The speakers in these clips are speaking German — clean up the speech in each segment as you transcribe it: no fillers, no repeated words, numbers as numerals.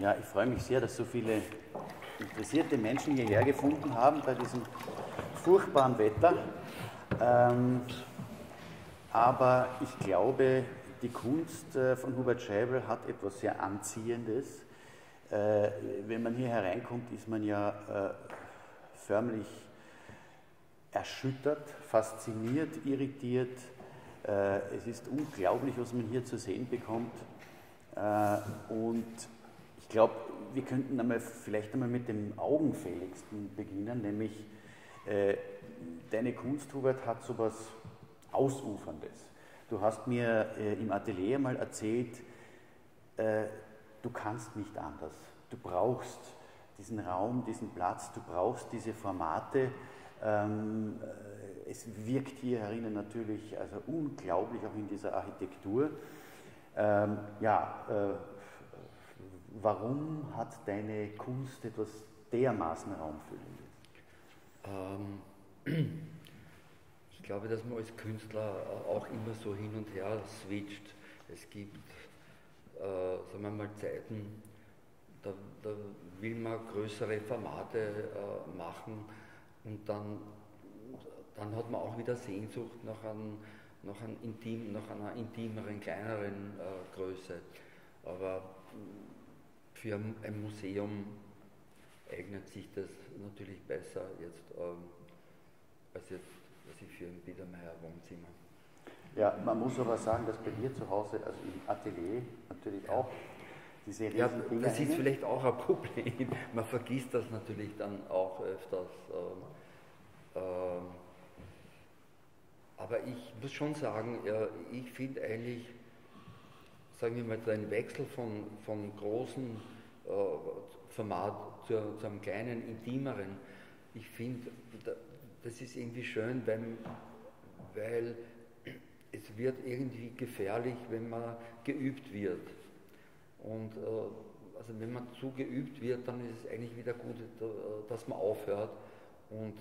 Ja, ich freue mich sehr, dass so viele interessierte Menschen hierher gefunden haben bei diesem furchtbaren Wetter. Aber ich glaube, die Kunst von Hubert Scheibl hat etwas sehr Anziehendes. Wenn man hier hereinkommt, ist man ja förmlich erschüttert, fasziniert, irritiert. Es ist unglaublich, was man hier zu sehen bekommt. Und ich glaube, wir könnten vielleicht einmal mit dem Augenfälligsten beginnen, nämlich deine Kunst, Hubert, hat so etwas Ausuferndes. Du hast mir im Atelier mal erzählt, du kannst nicht anders. Du brauchst diesen Raum, diesen Platz, du brauchst diese Formate. Es wirkt hier herinnen natürlich also unglaublich, auch in dieser Architektur. Warum hat deine Kunst etwas dermaßen Raumfüllendes? Ich glaube, dass man als Künstler auch immer so hin und her switcht. Es gibt, sagen wir mal, Zeiten, da will man größere Formate machen, und dann hat man auch wieder Sehnsucht nach einer intimeren, kleineren Größe. Aber für ein Museum eignet sich das natürlich besser jetzt, als ich für ein Biedermeier Wohnzimmer. Ja, man muss aber sagen, dass bei dir zu Hause, also im Atelier natürlich auch, diese riesen Dinge. Das ist vielleicht auch ein Problem. Man vergisst das natürlich dann auch öfters. Aber ich muss schon sagen, ich finde eigentlich, sagen wir mal, ein Wechsel vom großen Format zu einem kleinen, intimeren, ich finde, das ist irgendwie schön, weil es wird irgendwie gefährlich, wenn man geübt wird. Und also wenn man zu geübt wird, dann ist es eigentlich wieder gut, dass man aufhört, und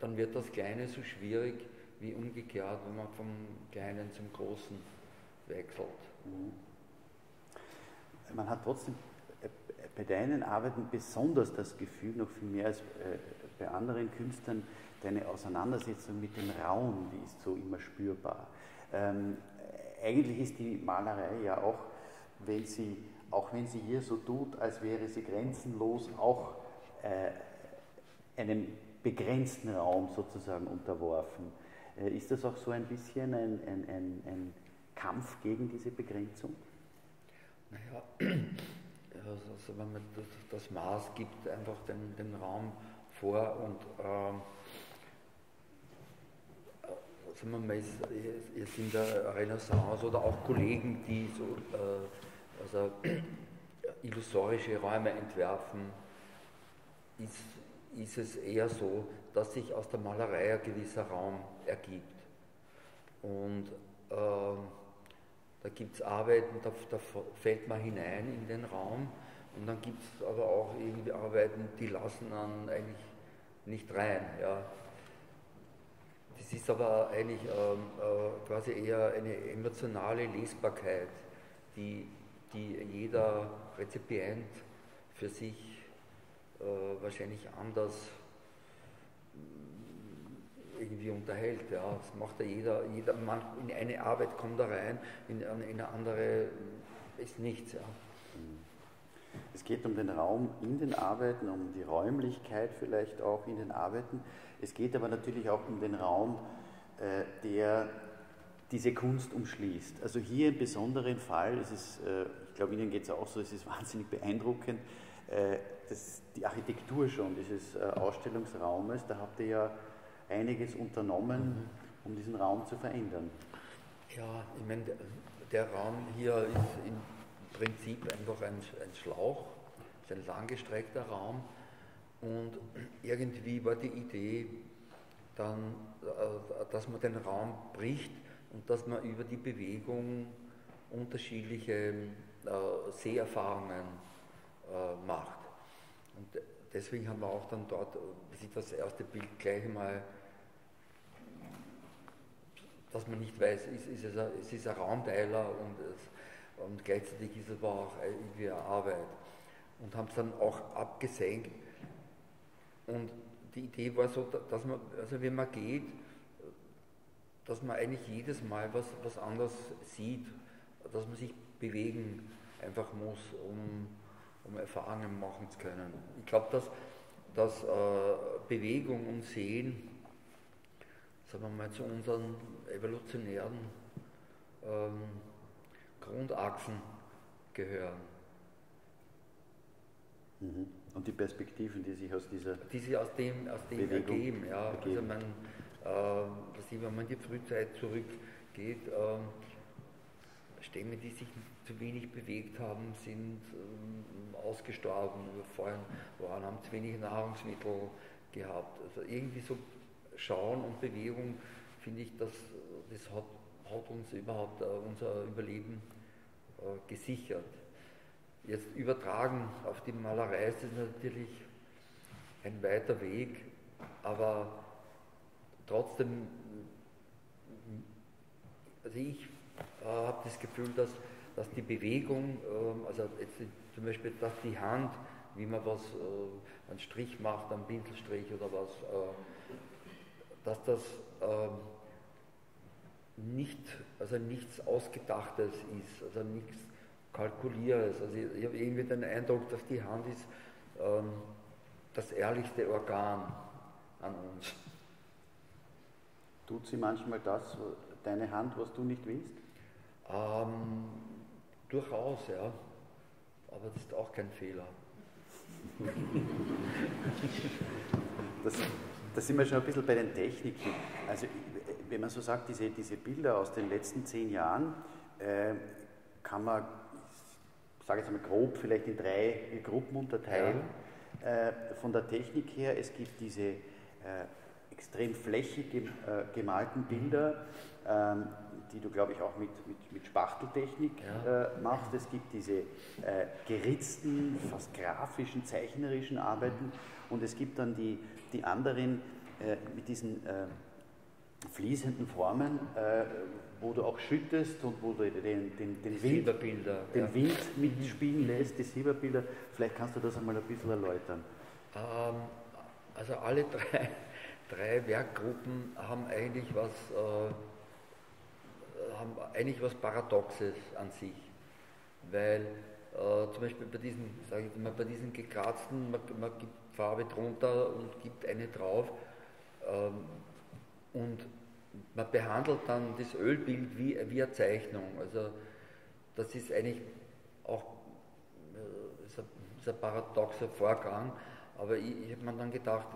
dann wird das Kleine so schwierig wie umgekehrt, wenn man vom Kleinen zum Großen wechselt. Man hat trotzdem bei deinen Arbeiten besonders das Gefühl, noch viel mehr als bei anderen Künstlern, deine Auseinandersetzung mit dem Raum, die ist so immer spürbar. Eigentlich ist die Malerei ja auch, auch wenn sie hier so tut, als wäre sie grenzenlos, auch einem begrenzten Raum sozusagen unterworfen. Ist das auch so ein bisschen ein Kampf gegen diese Begrenzung? Naja, also wenn man das Maß gibt einfach den Raum vor, und sagen wir mal, es sind ja Renaissance oder auch Kollegen, die so also illusorische Räume entwerfen, ist es eher so, dass sich aus der Malerei ein gewisser Raum ergibt. Und da gibt es Arbeiten, da fällt man hinein in den Raum, und dann gibt es aber auch irgendwie Arbeiten, die lassen einen eigentlich nicht rein. Ja. Das ist aber eigentlich quasi eher eine emotionale Lesbarkeit, die jeder Rezipient für sich wahrscheinlich anders irgendwie unterhält. Ja. Das macht ja jeder Mann, in eine Arbeit kommt da rein, in eine andere ist nichts. Ja. Es geht um den Raum in den Arbeiten, um die Räumlichkeit vielleicht auch in den Arbeiten. Es geht aber natürlich auch um den Raum, der diese Kunst umschließt. Also hier im besonderen Fall, ich glaube, Ihnen geht es auch so, es ist wahnsinnig beeindruckend, die Architektur schon dieses Ausstellungsraumes, da habt ihr ja einiges unternommen, um diesen Raum zu verändern. Ja, ich meine, der Raum hier ist im Prinzip einfach ein Schlauch, ist ein langgestreckter Raum, und irgendwie war die Idee dann, dass man den Raum bricht und dass man über die Bewegung unterschiedliche Seherfahrungen macht. Und deswegen haben wir auch dann dort, das ist das erste Bild gleich mal, dass man nicht weiß, es ist ein Raumteiler, und gleichzeitig ist es aber auch irgendwie eine Arbeit. und haben es dann auch abgesenkt. Und die Idee war so, dass man, also wenn man geht, dass man eigentlich jedes Mal was anders sieht, dass man sich bewegen einfach muss, um Erfahrungen machen zu können. Ich glaube, dass Bewegung und Sehen, sagen wir mal, zu unseren evolutionären Grundachsen gehören. Mhm. Und die Perspektiven, die sich aus dieser Bewegung ergeben. Ja. Also wenn man in die Frühzeit zurückgeht, Stämme, die sich zu wenig bewegt haben, sind ausgestorben, überfallen waren, haben zu wenig Nahrungsmittel gehabt. Also irgendwie so Schauen und Bewegung, finde ich, das hat uns überhaupt unser Überleben gesichert. Jetzt übertragen auf die Malerei ist es natürlich ein weiter Weg, aber trotzdem, also ich habe das Gefühl, dass die Bewegung, also jetzt zum Beispiel, dass die Hand, wie man was, einen Strich macht, einen Pinselstrich oder was, dass das nichts Ausgedachtes ist, also nichts Kalkulieres. Also ich habe irgendwie den Eindruck, dass die Hand ist das ehrlichste Organ an uns. Tut sie manchmal das, deine Hand, was du nicht willst? Durchaus, ja. Aber das ist auch kein Fehler. Da sind wir schon ein bisschen bei den Techniken. Also wenn man so sagt, diese Bilder aus den letzten 10 Jahren, kann man, ich sage jetzt mal grob, vielleicht in 3 Gruppen unterteilen. Ja. Von der Technik her, es gibt diese extrem flächig gemalten Bilder, die du, glaube ich, auch mit Spachteltechnik machst. Es gibt diese geritzten, fast grafischen, zeichnerischen Arbeiten, und es gibt dann die anderen mit diesen fließenden Formen, wo du auch schüttest und wo du den Wind mitspielen lässt, die Silberbilder. Vielleicht kannst du das einmal ein bisschen erläutern. Also alle drei Werkgruppen haben eigentlich was Paradoxes an sich, weil zum Beispiel bei diesen gekratzten, man gibt Farbe drunter und gibt eine drauf, und man behandelt dann das Ölbild wie eine Zeichnung. Also das ist eigentlich auch ist ein paradoxer Vorgang, aber ich habe mir dann gedacht,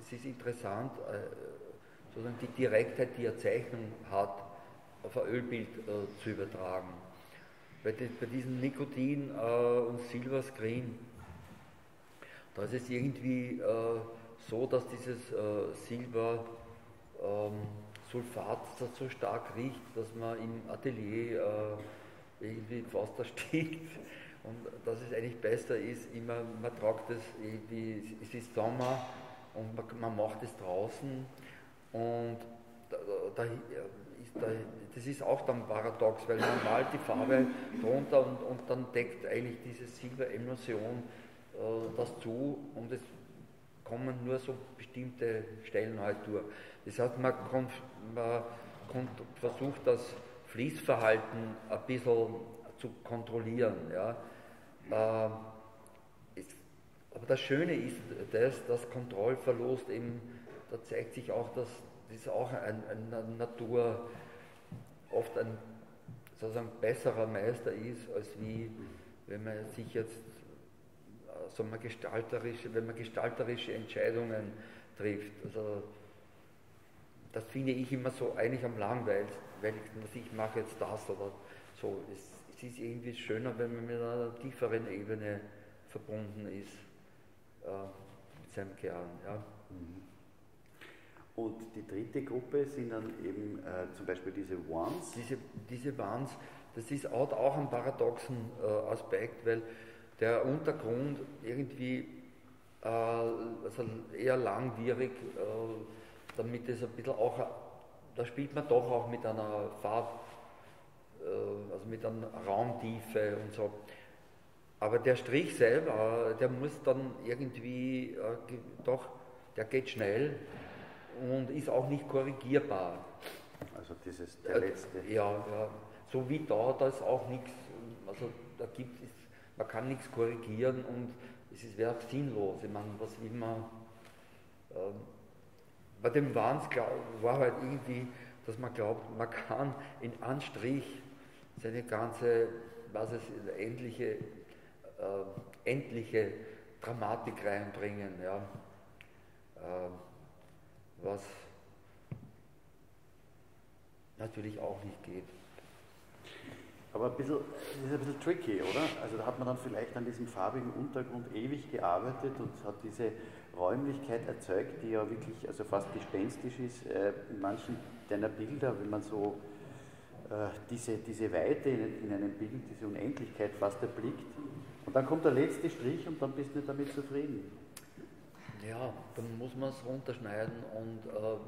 es ist interessant, sozusagen die Direktheit, die eine Zeichnung hat, auf ein Ölbild zu übertragen. Bei diesem Nikotin- und Silberscreen, da ist es irgendwie so, dass dieses Silbersulfat so stark riecht, dass man im Atelier irgendwie fast erstickt, und dass es eigentlich besser ist, man tragt das irgendwie, es ist Sommer und man macht es draußen, und das ist auch dann paradox, weil man malt die Farbe drunter und dann deckt eigentlich diese Silberemulsion das zu, und es kommen nur so bestimmte Stellen halt durch. Das heißt, man versucht, das Fließverhalten ein bisschen zu kontrollieren. Ja. Aber das Schöne ist, dass Kontrollverlust eben, da zeigt sich auch, dass das ist auch eine Natur, oft ein sozusagen besserer Meister ist, als wie wenn man sich jetzt gestalterische Entscheidungen trifft. Also das finde ich immer so eigentlich am langweiligsten, dass ich mache jetzt das oder so. Es ist irgendwie schöner, wenn man mit einer tieferen Ebene verbunden ist, mit seinem Kern. Ja. Mhm. Und die dritte Gruppe sind dann eben zum Beispiel diese Wands. Diese Wands, das ist auch ein paradoxen Aspekt, weil der Untergrund irgendwie also eher langwierig, damit es ein bisschen auch, da spielt man doch auch mit einer Farbe, also mit einer Raumtiefe und so. Aber der Strich selber, der muss dann irgendwie doch, der geht schnell und ist auch nicht korrigierbar. Also dieses, der letzte. Ja, so wie da, da ist auch nichts, also da gibt es, man kann nichts korrigieren und es wäre sinnlos. Ich meine, was immer, bei dem Wahnsinn war halt irgendwie, dass man glaubt, man kann in Anstrich seine ganze, was es endliche Dramatik reinbringen, ja. Was natürlich auch nicht geht. Aber ein bisschen, das ist ein bisschen tricky, oder? Also da hat man dann vielleicht an diesem farbigen Untergrund ewig gearbeitet und hat diese Räumlichkeit erzeugt, die ja wirklich also fast gespenstisch ist in manchen deiner Bilder, wenn man so diese Weite in einem Bild, diese Unendlichkeit fast erblickt. Und dann kommt der letzte Strich und dann bist du nicht damit zufrieden. Ja, dann muss man es runterschneiden und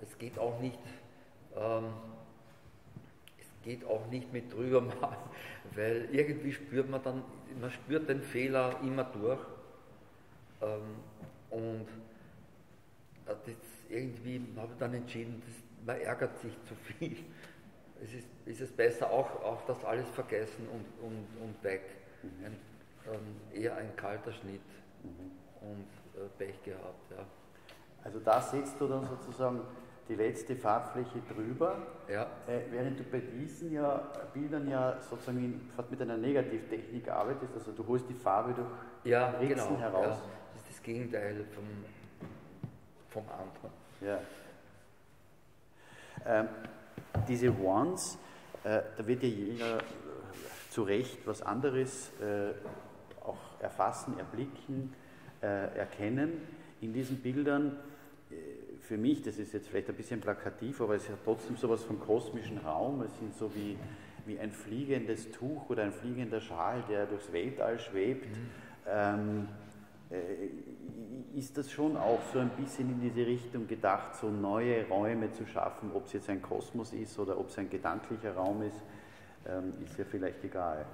es geht auch nicht, mit drüber mal, weil irgendwie spürt man dann, man spürt den Fehler immer durch und das irgendwie habe ich dann entschieden, man ärgert sich zu viel. Es ist besser auch das alles vergessen und weg. Mhm. Eher ein kalter Schnitt. Mhm. Und Pech gehabt, ja. Also da setzt du dann sozusagen die letzte Farbfläche drüber, ja. Während du bei diesen Bildern sozusagen mit einer Negativtechnik arbeitest, also du holst die Farbe durch Ritzen heraus. Ja, das ist das Gegenteil vom anderen. Ja. Diese Ones, da wird ja jeder zu Recht was anderes auch erfassen, erblicken, erkennen. In diesen Bildern, für mich, das ist jetzt vielleicht ein bisschen plakativ, aber es ist ja trotzdem sowas vom kosmischen Raum. Es sind so wie ein fliegendes Tuch oder ein fliegender Schal, der durchs Weltall schwebt. Mhm. Ist das schon auch so ein bisschen in diese Richtung gedacht, so neue Räume zu schaffen, ob es jetzt ein Kosmos ist oder ob es ein gedanklicher Raum ist ja vielleicht egal.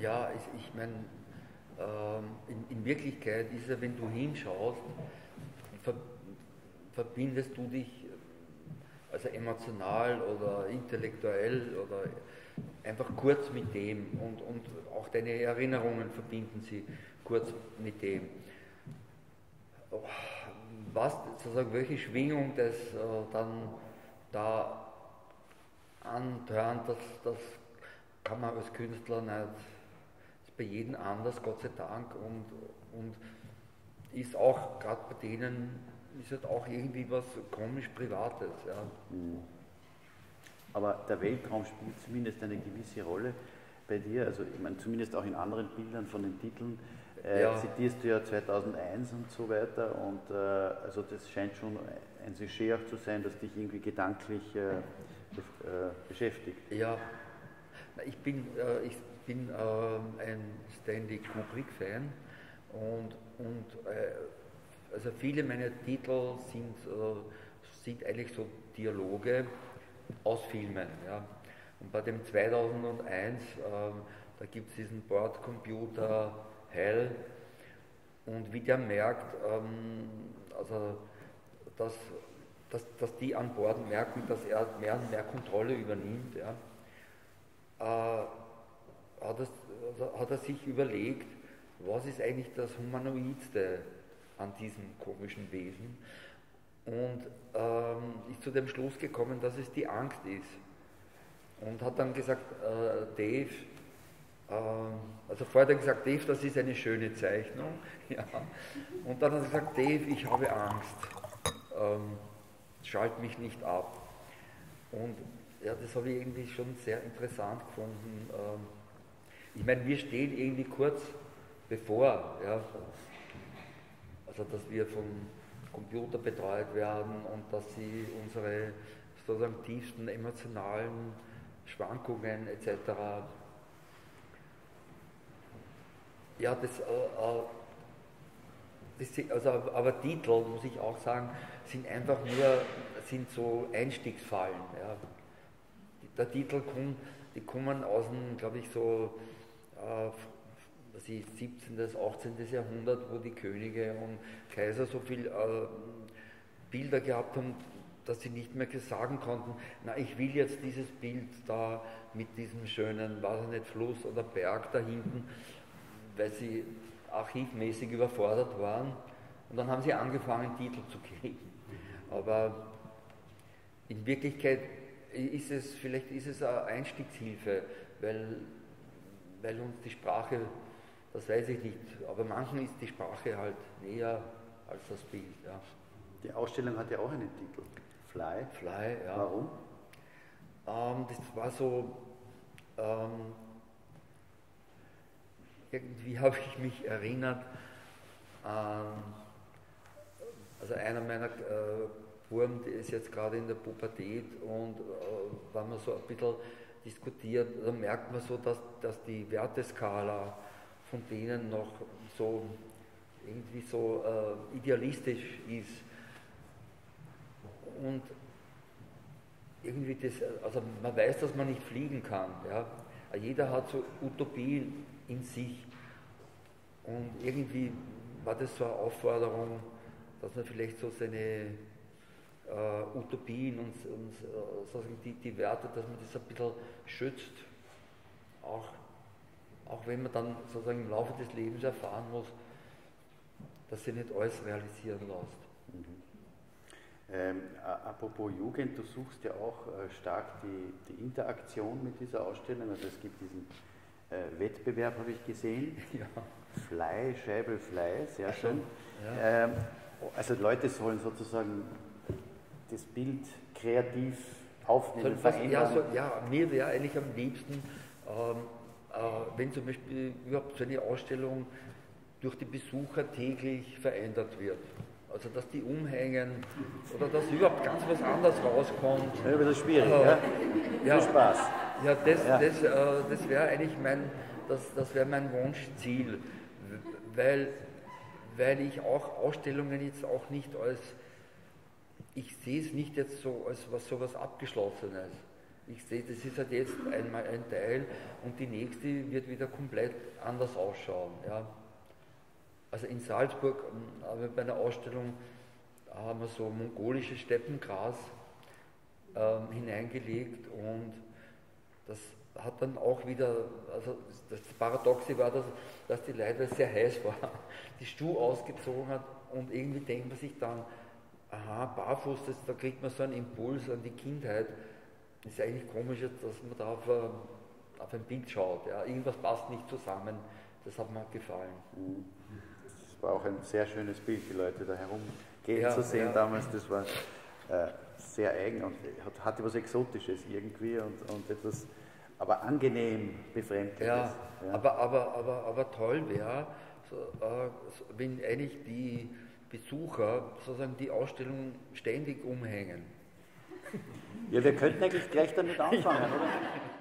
Ja, ich meine, in Wirklichkeit ist ja, wenn du hinschaust, verbindest du dich also emotional oder intellektuell oder einfach kurz mit dem und auch deine Erinnerungen verbinden sie kurz mit dem. Was sozusagen, welche Schwingung das dann da antörnt, das kann man als Künstler nicht, ist bei jedem anders, Gott sei Dank, und ist auch, gerade bei denen, ist halt auch irgendwie was komisch Privates. Ja. Mhm. Aber der Weltraum spielt zumindest eine gewisse Rolle bei dir, also ich meine zumindest auch in anderen Bildern von den Titeln, zitierst du ja 2001 und so weiter und also das scheint schon ein Sujet auch zu sein, das dich irgendwie gedanklich beschäftigt. Ja, ich bin ein Stanley Kubrick-Fan und also viele meiner Titel sind eigentlich so Dialoge aus Filmen. Ja. Und bei dem 2001, da gibt es diesen Bordcomputer HAL und wie der merkt, also dass die an Bord merken, dass er mehr und mehr Kontrolle übernimmt, ja. Hat er sich überlegt, was ist eigentlich das Humanoidste an diesem komischen Wesen, und ist zu dem Schluss gekommen, dass es die Angst ist. Und hat dann gesagt, Dave, das ist eine schöne Zeichnung. Ja. Und dann hat er gesagt, Dave, ich habe Angst. Schalt mich nicht ab. Und ja, das habe ich irgendwie schon sehr interessant gefunden. Ich meine, wir stehen irgendwie kurz bevor, ja, also dass wir vom Computer betreut werden und dass sie unsere sozusagen tiefsten emotionalen Schwankungen etc. Ja, aber Titel, muss ich auch sagen, sind so Einstiegsfallen. Ja. der Titel kommt, die kommen aus dem, glaube ich, so 17. bis 18. Jahrhundert, wo die Könige und Kaiser so viele Bilder gehabt haben, dass sie nicht mehr sagen konnten, na, ich will jetzt dieses Bild da mit diesem schönen, weiß ich nicht, Fluss oder Berg da hinten, weil sie archivmäßig überfordert waren. Und dann haben sie angefangen, Titel zu kriegen. Aber in Wirklichkeit ist es, vielleicht ist es eine Einstiegshilfe, weil uns die Sprache, das weiß ich nicht, aber manchen ist die Sprache halt näher als das Bild. Ja. Die Ausstellung hat ja auch einen Titel. Fly. Fly, ja. Warum? Das war so, irgendwie habe ich mich erinnert an, also einer meiner Burm, der ist jetzt gerade in der Pubertät, und wenn man so ein bisschen diskutiert, dann merkt man so, dass die Werteskala von denen noch so irgendwie so idealistisch ist. Und irgendwie das, also man weiß, dass man nicht fliegen kann. Ja? Jeder hat so Utopien in sich. Und irgendwie war das so eine Aufforderung, dass man vielleicht so seine Utopien und die Werte, dass man das ein bisschen schützt. Auch wenn man dann sozusagen im Laufe des Lebens erfahren muss, dass sie nicht alles realisieren lässt. Mhm. Apropos Jugend, du suchst ja auch stark die Interaktion mit dieser Ausstellung, also es gibt diesen Wettbewerb, habe ich gesehen, ja. Fly, Scheibl, Fly, sehr schön. Ja. Also Leute sollen sozusagen das Bild kreativ aufnehmen, verändern. Ja, mir wäre eigentlich am liebsten, wenn zum Beispiel überhaupt so eine Ausstellung durch die Besucher täglich verändert wird. Also, dass die umhängen oder dass überhaupt ganz was anderes rauskommt. Ja, das ist schwierig, also, ja? Ja, viel Spaß. Ja, das wäre eigentlich das wäre mein Wunschziel, weil ich auch Ausstellungen jetzt auch nicht als, ich sehe es nicht jetzt so als sowas Abgeschlossenes. Ich sehe, das ist halt jetzt einmal ein Teil und die nächste wird wieder komplett anders ausschauen. Ja. Also in Salzburg, bei einer Ausstellung, haben wir so mongolisches Steppengras hineingelegt, und das hat dann auch wieder, also das Paradoxe war, dass die Leute sehr heiß war, die Stuhl ausgezogen hat, und irgendwie denkt man sich dann, aha, barfuß, da kriegt man so einen Impuls an die Kindheit. Das ist eigentlich komisch, dass man da auf ein Bild schaut. Ja. Irgendwas passt nicht zusammen, das hat mir gefallen. Mhm. War auch ein sehr schönes Bild, die Leute da herumgehen zu sehen damals. Das war sehr eigen und hatte was Exotisches irgendwie und etwas, aber angenehm Befremdendes. Ja, ja. Aber toll wäre, wenn eigentlich die Besucher sozusagen die Ausstellung ständig umhängen. Ja, wir könnten eigentlich gleich damit anfangen, oder?